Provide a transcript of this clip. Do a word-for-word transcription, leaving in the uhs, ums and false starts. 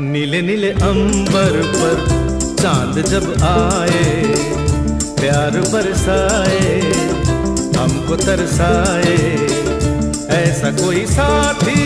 नीले नीले अंबर पर चांद जब आए, प्यार बरसाए, हमको तरसाए, ऐसा कोई साथी